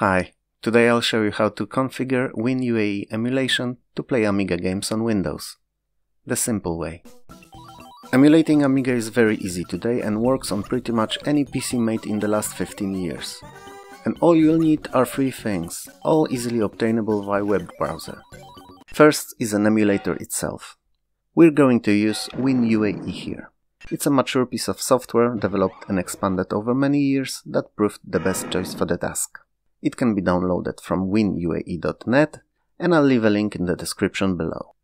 Hi, today I'll show you how to configure WinUAE emulation to play Amiga games on Windows. The simple way. Emulating Amiga is very easy today and works on pretty much any PC made in the last 15 years. And all you'll need are three things, all easily obtainable via web browser. First is an emulator itself. We're going to use WinUAE here. It's a mature piece of software developed and expanded over many years that proved the best choice for the task. It can be downloaded from winuae.net, and I'll leave a link in the description below.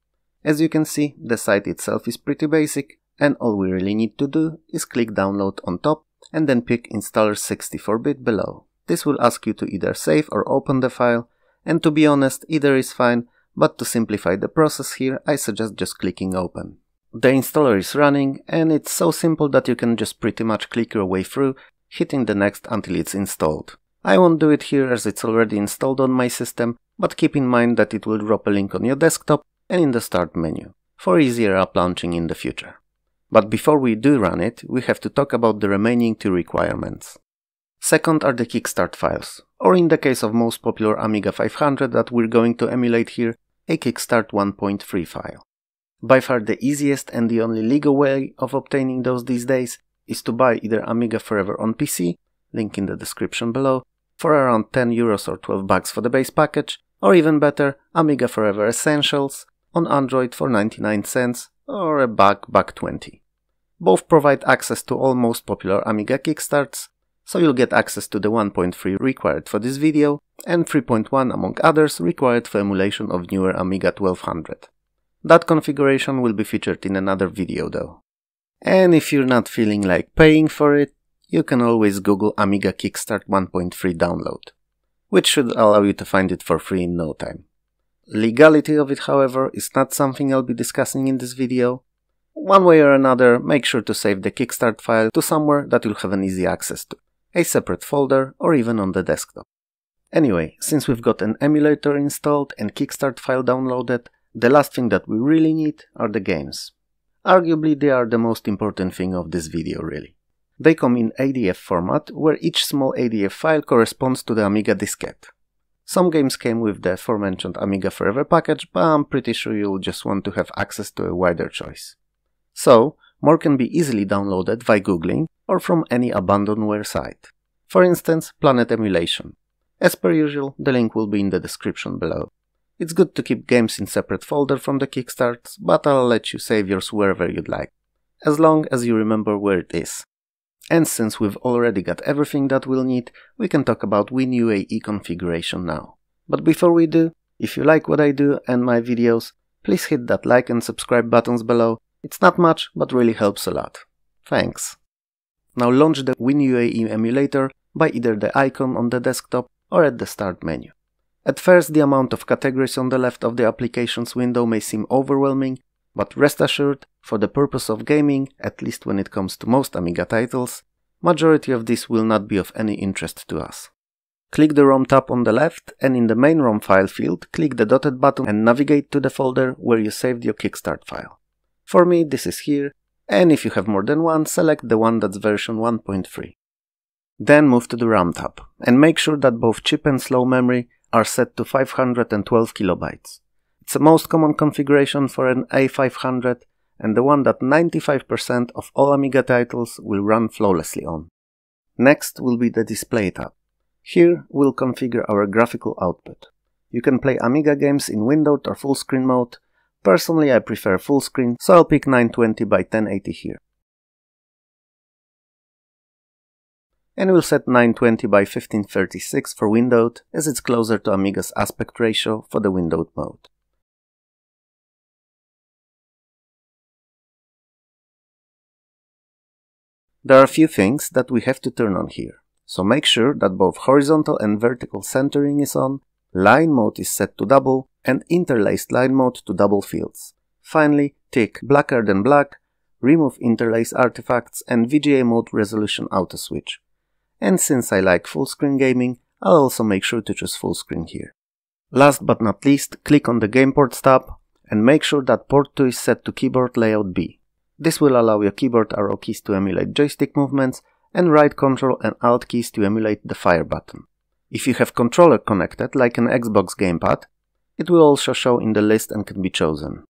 As you can see, the site itself is pretty basic, and all we really need to do is click download on top and then pick installer 64-bit below. This will ask you to either save or open the file, and to be honest, either is fine, but to simplify the process here, I suggest just clicking open. The installer is running, and it's so simple that you can just pretty much click your way through, hitting the next until it's installed. I won't do it here as it's already installed on my system, but keep in mind that it will drop a link on your desktop and in the start menu, for easier app launching in the future. But before we do run it, we have to talk about the remaining two requirements. Second are the Kickstart files, or in the case of most popular Amiga 500 that we're going to emulate here, a Kickstart 1.3 file. By far the easiest and the only legal way of obtaining those these days is to buy either Amiga Forever on PC, link in the description below, for around 10 euros or 12 bucks for the base package, or even better, Amiga Forever Essentials on Android for 99 cents or a buck 20. Both provide access to all most popular Amiga Kickstarts, so you'll get access to the 1.3 required for this video, and 3.1 among others required for emulation of newer Amiga 1200. That configuration will be featured in another video though. And if you're not feeling like paying for it, you can always Google Amiga Kickstart 1.3 download, which should allow you to find it for free in no time. Legality of it, however, is not something I'll be discussing in this video. One way or another, make sure to save the Kickstart file to somewhere that you'll have an easy access to, a separate folder or even on the desktop. Anyway, since we've got an emulator installed and Kickstart file downloaded, the last thing that we really need are the games. Arguably they are the most important thing of this video really. They come in ADF format, where each small ADF file corresponds to the Amiga diskette. Some games came with the aforementioned Amiga Forever package, but I'm pretty sure you'll just want to have access to a wider choice. So, more can be easily downloaded by Googling or from any abandonware site. For instance, Planet Emulation. As per usual, the link will be in the description below. It's good to keep games in separate folder from the Kickstarts, but I'll let you save yours wherever you'd like, as long as you remember where it is. And since we've already got everything that we'll need, we can talk about WinUAE configuration now. But before we do, if you like what I do and my videos, please hit that like and subscribe buttons below. It's not much, but really helps a lot. Thanks. Now launch the WinUAE emulator by either the icon on the desktop or at the start menu. At first, the amount of categories on the left of the applications window may seem overwhelming, but rest assured, for the purpose of gaming, at least when it comes to most Amiga titles, majority of this will not be of any interest to us. Click the ROM tab on the left, and in the main ROM file field, click the dotted button and navigate to the folder where you saved your Kickstart file. For me, this is here, and if you have more than one, select the one that's version 1.3. Then move to the RAM tab, and make sure that both cheap and slow memory are set to 512 kilobytes. It's the most common configuration for an A500 and the one that 95% of all Amiga titles will run flawlessly on. Next will be the Display tab. Here we'll configure our graphical output. You can play Amiga games in windowed or full screen mode. Personally I prefer full screen, so I'll pick 920 by 1080 here. And we'll set 920 by 1536 for windowed, as it's closer to Amiga's aspect ratio for the windowed mode. There are a few things that we have to turn on here, so make sure that both horizontal and vertical centering is on, line mode is set to double, and interlaced line mode to double fields. Finally, tick blacker than black, remove interlace artifacts, and VGA mode resolution auto switch. And since I like full screen gaming, I'll also make sure to choose full screen here. Last but not least, click on the Game Ports tab, and make sure that port 2 is set to keyboard layout B. This will allow your keyboard arrow keys to emulate joystick movements and right Ctrl and Alt keys to emulate the fire button. If you have controller connected, like an Xbox gamepad, it will also show in the list and can be chosen.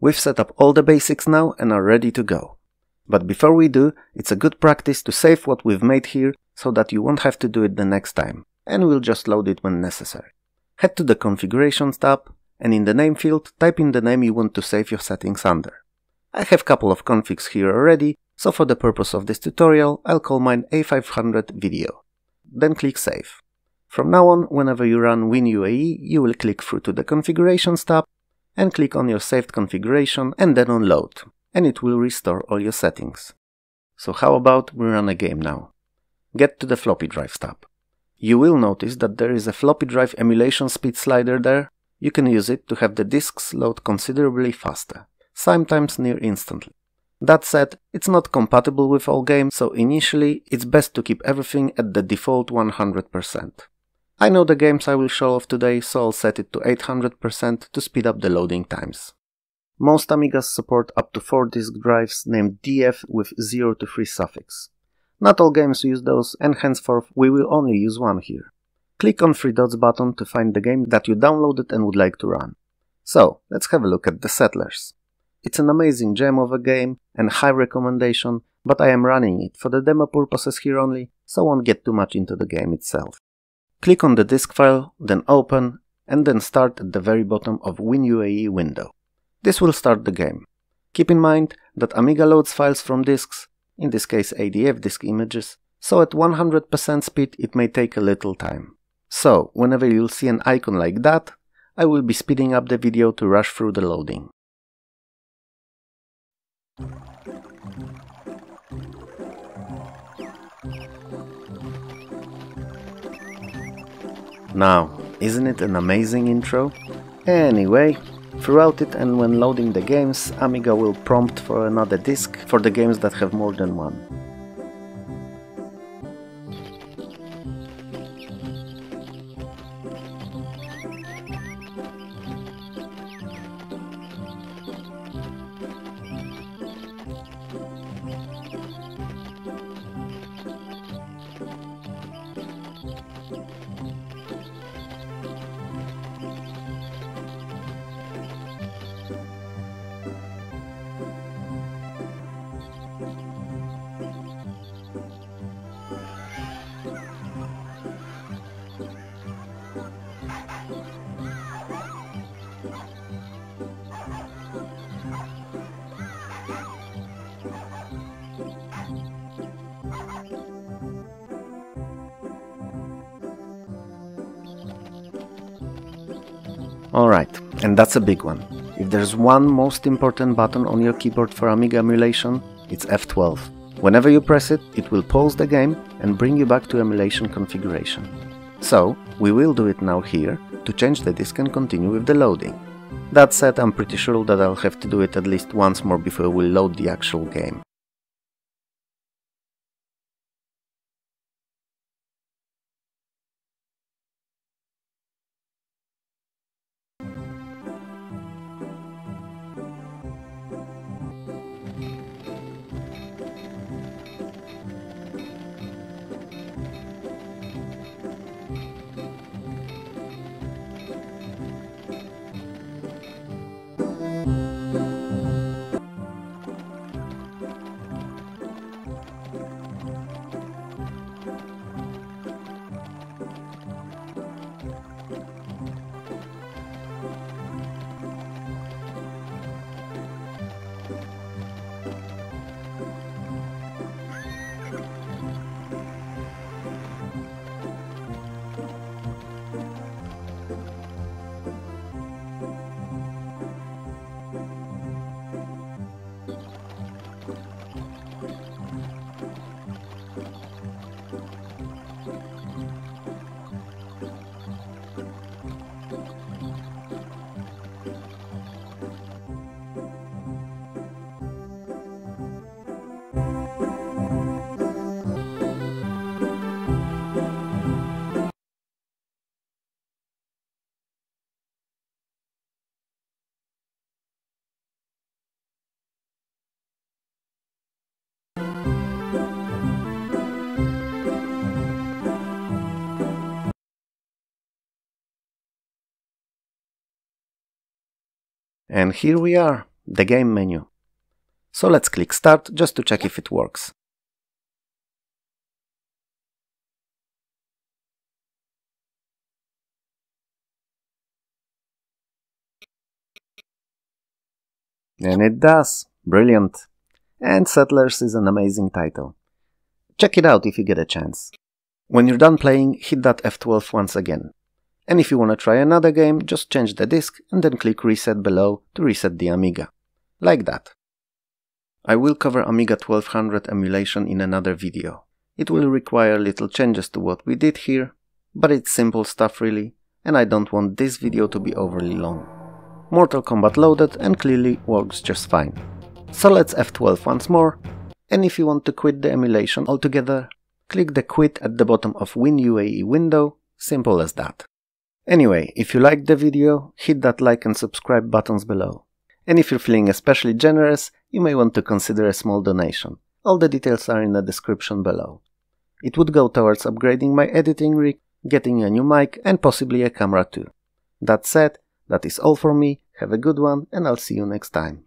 We've set up all the basics now and are ready to go. But before we do, it's a good practice to save what we've made here so that you won't have to do it the next time, and we'll just load it when necessary. Head to the Configurations tab, and in the name field type in the name you want to save your settings under. I have a couple of configs here already, so for the purpose of this tutorial I'll call mine A500 video. Then click Save. From now on, whenever you run WinUAE, you will click through to the Configurations tab and click on your saved configuration and then on Load, and it will restore all your settings. So how about we run a game now? Get to the floppy drives tab. You will notice that there is a floppy drive emulation speed slider there. You can use it to have the disks load considerably faster, sometimes near instantly. That said, it's not compatible with all games, so initially it's best to keep everything at the default 100%. I know the games I will show off today, so I'll set it to 800% to speed up the loading times. Most Amigas support up to 4 disk drives named DF with 0 to 3 suffix. Not all games use those, and henceforth we will only use one here. Click on 3 dots button to find the game that you downloaded and would like to run. So, let's have a look at The Settlers. It's an amazing gem of a game and high recommendation, but I am running it for the demo purposes here only, so won't get too much into the game itself. Click on the disk file, then open, and then start at the very bottom of WinUAE window. This will start the game. Keep in mind that Amiga loads files from disks, in this case ADF disk images, so at 100% speed it may take a little time. So, whenever you'll see an icon like that, I will be speeding up the video to rush through the loading. Now, isn't it an amazing intro? Anyway, throughout it and when loading the games, Amiga will prompt for another disk for the games that have more than one. Alright, and that's a big one. If there's one most important button on your keyboard for Amiga emulation, it's F12. Whenever you press it, it will pause the game and bring you back to emulation configuration. So, we will do it now here, to change the disk and continue with the loading. That said, I'm pretty sure that I'll have to do it at least once more before we load the actual game. And here we are, the game menu. So let's click Start just to check if it works. And it does. Brilliant. And Settlers is an amazing title. Check it out if you get a chance. When you're done playing, hit that F12 once again. And if you want to try another game, just change the disk and then click Reset below to reset the Amiga. Like that. I will cover Amiga 1200 emulation in another video. It will require little changes to what we did here, but it's simple stuff really, and I don't want this video to be overly long. Mortal Kombat loaded and clearly works just fine. So let's F12 once more, and if you want to quit the emulation altogether, click the quit at the bottom of WinUAE window, simple as that. Anyway, if you liked the video, hit that like and subscribe buttons below. And if you're feeling especially generous, you may want to consider a small donation. All the details are in the description below. It would go towards upgrading my editing rig, getting a new mic and possibly a camera too. That said, that is all for me, have a good one and I'll see you next time.